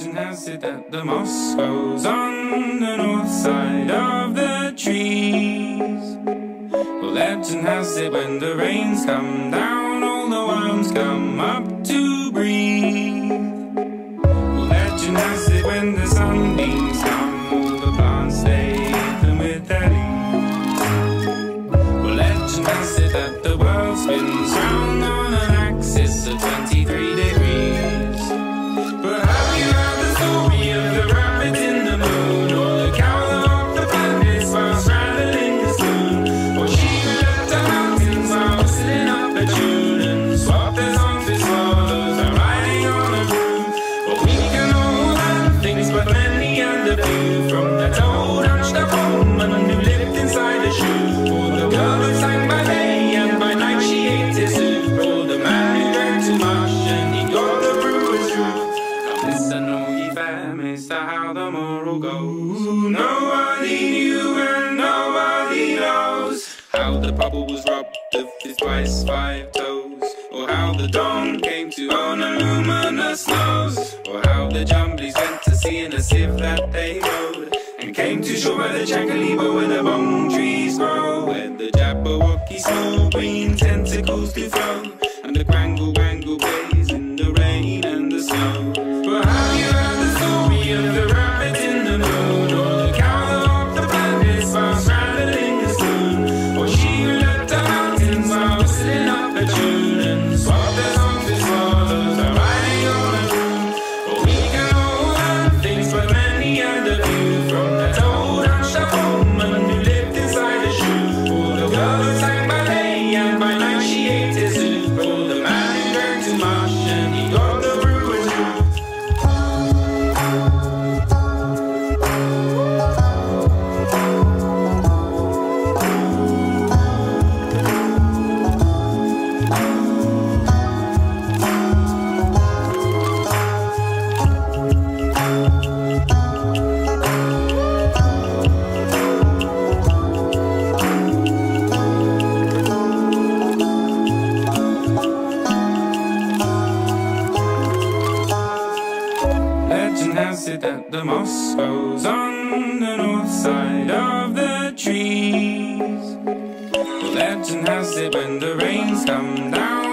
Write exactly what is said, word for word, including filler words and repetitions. legend has it that the moss grows on the north side of the trees. Well, legend has it when the rains come down, all the worms come up to breathe. Well, legend has it when the sunbeams come, all the plants they eat them with their leaves. Well, legend has it that the world spins round on an axis of twenty-three degrees. Twice five toes, or how the dawn came to own a luminous nose, or how the jumblies went to sea in a sieve that they rode, and came to shore by the Jackaliba where the bong trees grow, where the Jabberwocky snow green tentacles do flow, and the Quangle Wangle plays in the rain and the snow. But have you heard the story of the rabbit in the moon, or the cow that the planets was stranded in the spoon, or she who left her mountains while whistling up a tune, and swap their songs with swallows are riding on a moon? But we can all learn things but many had a few, from that old hunched-up woman who lived inside a shoe, or the girl who sang by day and by night she ate his soup, or the man who drank too much and he got the brewer's roof. That the moss grows on the north side of the trees. Well, legend has it when the rains come down,